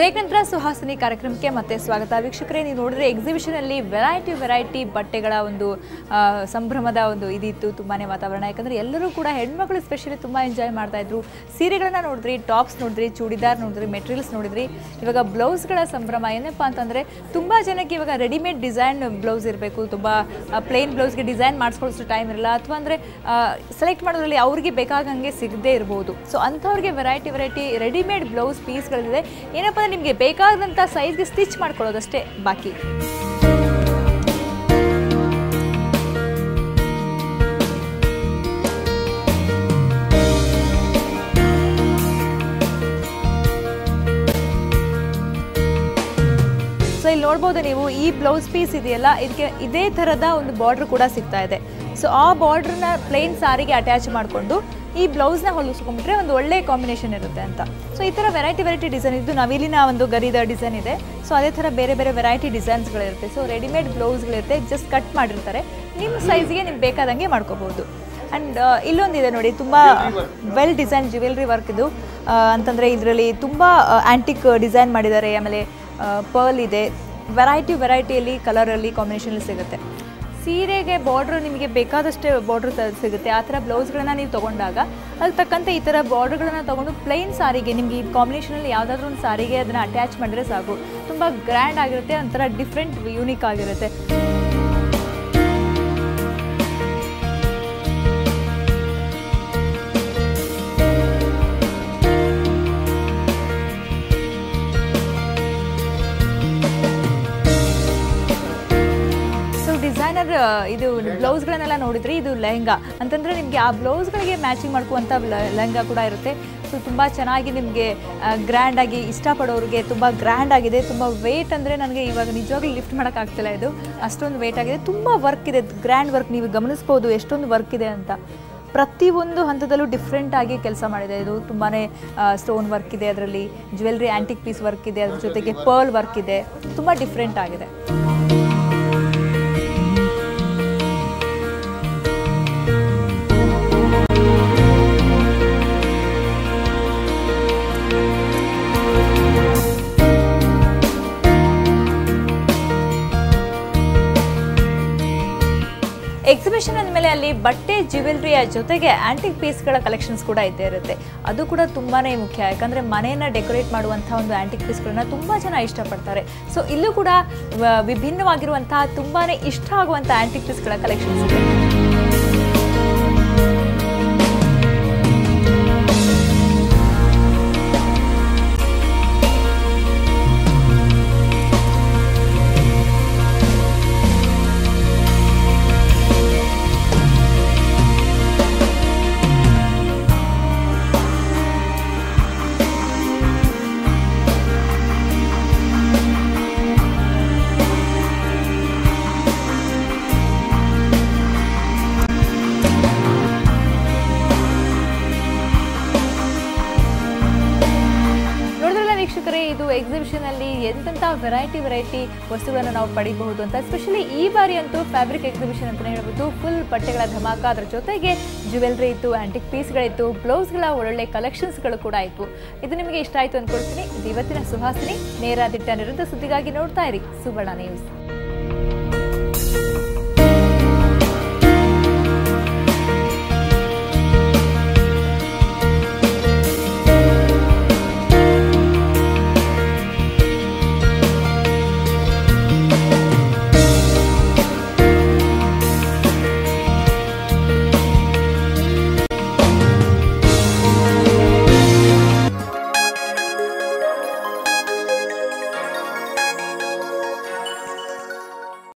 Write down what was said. Break ನಂತರ ಸುಹಾಸಿನಿ ಕಾರ್ಯಕ್ರಮಕ್ಕೆ ಮತ್ತೆ ಸ್ವಾಗತ. ವೀಕ್ಷಕರೇ, ನೀವು ನೋಡಿದ್ರೆ ಎಕ್ಸಿಬಿಷನ್ ಅಲ್ಲಿ ವೆರೈಟಿ ವೆರೈಟಿ ಬಟ್ಟೆಗಳ ಒಂದು ಸಂಭ್ರಮದ ಒಂದು ಇದಿತ್ತು. ತುಂಬಾನೇ ವಾತಾವರಣ, ಯಾಕಂದ್ರೆ ಎಲ್ಲರೂ ಕೂಡ ಹೆಣ್ಮಕ್ಳು ಸ್ಪೆಷಲಿ ತುಂಬಾ ಎಂಜಾಯ್ ಮಾಡ್ತಾ ಇದ್ರು. ಸೀರೆಗಳನ್ನ ನೋಡಿದ್ರಿ, ಟಾಪ್ಸ್ ನೋಡಿದ್ರಿ, ಚೂಡಿದಾರ್ ನೋಡಿದ್ರಿ, ಮೆಟೀರಿಯಲ್ಸ್ ನೋಡಿದ್ರಿ. ಇವಾಗ ಬ್ಲೌಸ್ಗಳ ಸಂಭ್ರಮ ಏನಪ್ಪಾ ಅಂತಂದ್ರೆ ತುಂಬಾ ಜನಕ್ಕೆ ಇವಾಗ ರೆಡಿಮೇಡ್ ಡಿಸೈನ್ ಬ್ಲೌಸ್ ಇರಬೇಕು, ತುಂಬಾ ಪ್ಲೇನ್ ಬ್ಲೌಸ್ಗೆ ಡಿಸೈನ್ ಮಾಡಿಸ್ಕೊಳ್ಳೋಷ್ಟು ಟೈಮ್ ಇರಲ್ಲ, ಅಥವಾ ಅಂದ್ರೆ ಸೆಲೆಕ್ಟ್ ಮಾಡೋದ್ರಲ್ಲಿ ಅವ್ರಿಗೆ ಬೇಕಾಗಂಗೆ ಸಿಗದೆ ಇರಬಹುದು. ಸೊ ಅಂಥವ್ರಿಗೆ ವೆರೈಟಿ ವೆರೈಟಿ ರೆಡಿಮೇಡ್ ಬ್ಲೌಸ್ ಪೀಸ್ಗಳಿದೆ. ಏನಪ್ಪ ನಿಮಗೆ ಬೇಕಾದಂಥ ಸೈಜ್ಗೆ ಸ್ಟಿಚ್ ಮಾಡ್ಕೊಳ್ಳೋದಷ್ಟೇ ಬಾಕಿ. ಸೊ ಇಲ್ಲಿ ನೋಡ್ಬೋದು ನೀವು, ಈ ಬ್ಲೌಸ್ ಪೀಸ್ ಇದೆಯಲ್ಲ, ಇದಕ್ಕೆ ಇದೇ ಥರದ ಒಂದು ಬಾರ್ಡ್ರ್ ಕೂಡ ಸಿಗ್ತಾ ಇದೆ. ಸೊ ಆ ಬಾರ್ಡ್ರನ್ನ ಪ್ಲೇನ್ ಸಾರಿಗೆ ಅಟ್ಯಾಚ್ ಮಾಡಿಕೊಂಡು ಈ ಬ್ಲೌಸ್ನ ಹೊಲಿಸ್ಕೊಂಡ್ಬಿಟ್ರೆ ಒಂದು ಒಳ್ಳೆ ಕಾಂಬಿನೇಷನ್ ಇರುತ್ತೆ ಅಂತ. ಸೊ ಈ ಥರ ವೆರೈಟಿ ವೆರೈಟಿ ಡಿಸೈನ್ ಇದ್ದು, ನವಿಲಿನ ಒಂದು ಗರಿದ ಡಿಸೈನ್ ಇದೆ. ಸೊ ಅದೇ ಥರ ಬೇರೆ ಬೇರೆ ವೆರೈಟಿ ಡಿಸೈನ್ಸ್ಗಳಿರುತ್ತೆ. ಸೊ ರೆಡಿಮೇಡ್ ಬ್ಲೌಸ್ಗಳಿರುತ್ತೆ, ಜಸ್ಟ್ ಕಟ್ ಮಾಡಿರ್ತಾರೆ, ನಿಮ್ಮ ಸೈಜ್ಗೆ ನಿಮ್ಗೆ ಬೇಕಾದಂಗೆ ಮಾಡ್ಕೋಬೋದು. ಆ್ಯಂಡ್ ಇಲ್ಲೊಂದಿದೆ ನೋಡಿ, ತುಂಬ ವೆಲ್ ಡಿಸೈನ್ ಜ್ಯುವೆಲ್ರಿ ವರ್ಕ್ ಇದು. ಅಂತಂದರೆ ಇದರಲ್ಲಿ ತುಂಬ ಆ್ಯಂಟಿಕ್ ಡಿಸೈನ್ ಮಾಡಿದ್ದಾರೆ. ಆಮೇಲೆ ಪರ್ಲ್ ಇದೆ, ವೆರೈಟಿ ವೆರೈಟಿಯಲ್ಲಿ ಕಲರಲ್ಲಿ ಕಾಂಬಿನೇಷನಲ್ಲಿ ಸಿಗುತ್ತೆ. ಸೀರೆಗೆ ಬಾರ್ಡ್ರ್ ನಿಮಗೆ ಬೇಕಾದಷ್ಟೇ ಬಾರ್ಡ್ರ್ ಸಿಗುತ್ತೆ. ಆ ಥರ ಬ್ಲೌಸ್ಗಳನ್ನ ನೀವು ತೊಗೊಂಡಾಗ ಅಲ್ಲಿ ತಕ್ಕಂತೆ ಈ ಥರ ಬಾರ್ಡ್ರ್ಗಳನ್ನ ತೊಗೊಂಡು ಪ್ಲೇನ್ ಸಾರಿಗೆ ನಿಮಗೆ ಈ ಕಾಂಬಿನೇಷನಲ್ಲಿ ಯಾವುದಾದ್ರೂ ಒಂದು ಸಾರಿಗೆ ಅದನ್ನು ಅಟ್ಯಾಚ್ ಮಾಡಿದ್ರೆ ಸಾಕು. ತುಂಬ ಗ್ರ್ಯಾಂಡ್ ಆಗಿರುತ್ತೆ, ಒಂಥರ ಡಿಫ್ರೆಂಟ್ ಯೂನಿಕ್ ಆಗಿರುತ್ತೆ. ಇದು ಬ್ಲೌಸ್ಗಳನ್ನೆಲ್ಲ ನೋಡಿದ್ರಿ, ಇದು ಲೆಹಂಗಾ ಅಂತಂದರೆ ನಿಮಗೆ ಆ ಬ್ಲೌಸ್ಗಳಿಗೆ ಮ್ಯಾಚಿಂಗ್ ಮಾಡ್ಕೋವಂಥ ಲೆಹಂಗಾ ಕೂಡ ಇರುತ್ತೆ. ಸೊ ತುಂಬ ಚೆನ್ನಾಗಿ ನಿಮಗೆ ಗ್ರ್ಯಾಂಡಾಗಿ ಇಷ್ಟಪಡೋರಿಗೆ ತುಂಬ ಗ್ರ್ಯಾಂಡ್ ಆಗಿದೆ. ತುಂಬ ವೆಯ್ಟ್ ಅಂದರೆ ನನಗೆ ಇವಾಗ ನಿಜವಾಗ್ಲೂ ಲಿಫ್ಟ್ ಮಾಡೋಕ್ಕಾಗ್ತಿಲ್ಲ, ಇದು ಅಷ್ಟೊಂದು ವೆಯ್ಟ್ ಆಗಿದೆ. ತುಂಬ ವರ್ಕ್ ಇದೆ, ಗ್ರ್ಯಾಂಡ್ ವರ್ಕ್. ನೀವು ಗಮನಿಸ್ಬೋದು ಎಷ್ಟೊಂದು ವರ್ಕ್ ಇದೆ ಅಂತ. ಪ್ರತಿಯೊಂದು ಹಂತದಲ್ಲೂ ಡಿಫ್ರೆಂಟಾಗಿ ಕೆಲಸ ಮಾಡಿದೆ ಇದು. ತುಂಬಾ ಸ್ಟೋನ್ ವರ್ಕ್ ಇದೆ, ಅದರಲ್ಲಿ ಜ್ಯುವೆಲ್ರಿ ಆ್ಯಂಟಿಕ್ ಪೀಸ್ ವರ್ಕ್ ಇದೆ, ಅದ್ರ ಜೊತೆಗೆ ಪರ್ಲ್ ವರ್ಕ್ ಇದೆ. ತುಂಬ ಡಿಫ್ರೆಂಟ್ ಆಗಿದೆ. ಎಕ್ಸಿಬಿಷನ್ ಅಂದಮೇಲೆ ಅಲ್ಲಿ ಬಟ್ಟೆ, ಜ್ಯುವೆಲ್ರಿಯ ಜೊತೆಗೆ ಆ್ಯಂಟಿಕ್ ಪೀಸ್ಗಳ ಕಲೆಕ್ಷನ್ಸ್ ಕೂಡ ಇದ್ದೇ ಇರುತ್ತೆ. ಅದು ಕೂಡ ತುಂಬಾ ಮುಖ್ಯ, ಯಾಕಂದರೆ ಮನೆಯನ್ನು ಡೆಕೋರೇಟ್ ಮಾಡುವಂಥ ಒಂದು ಆ್ಯಂಟಿಕ್ ಪೀಸ್ಗಳನ್ನ ತುಂಬ ಜನ ಇಷ್ಟಪಡ್ತಾರೆ. ಸೊ ಇಲ್ಲೂ ಕೂಡ ವಿಭಿನ್ನವಾಗಿರುವಂತಹ ತುಂಬಾ ಇಷ್ಟ ಆಗುವಂಥ ಆ್ಯಂಟಿಕ್ ಪೀಸ್ಗಳ ಕಲೆಕ್ಷನ್ಸ್ ಇದೆ. ಇದು ಎಕ್ಸಿಬಿಷನ್ ಅಲ್ಲಿ ಎಂತೆಂಥ ವೆರೈಟಿ ವೆರೈಟಿ ವಸ್ತುಗಳನ್ನು ನಾವು ಪಡಿಬಹುದು ಅಂತ. ಸ್ಪೆಷಲಿ ಈ ಬಾರಿ ಅಂತೂ ಫ್ಯಾಬ್ರಿಕ್ ಎಕ್ಸಿಬಿಷನ್ ಅಂತಲೇ ಹೇಳ್ಬೋದು. ಫುಲ್ ಬಟ್ಟೆಗಳ ಧಮಾಕ, ಅದರ ಜೊತೆಗೆ ಜ್ಯುವೆಲ್ರಿ ಇತ್ತು, ಆ್ಯಂಟಿಕ್ ಪೀಸ್ಗಳಿತ್ತು, ಬ್ಲೌಸ್ಗಳ ಒಳ್ಳೊಳ್ಳೆ ಕಲೆಕ್ಷನ್ಸ್ಗಳು ಕೂಡ ಆಯಿತು. ಇದು ನಿಮಗೆ ಇಷ್ಟ ಆಯಿತು ಅಂದ್ಕೊಳ್ತೀನಿ. ಇದು ಇವತ್ತಿನ ಸುಹಾಸಿನಿ ನೇರ ದಿಟ್ಟ ನಿರಂತರ ಸುದ್ದಿಗಾಗಿ ನೋಡ್ತಾ ಇರಿ ಸುವರ್ಣ ನ್ಯೂಸ್.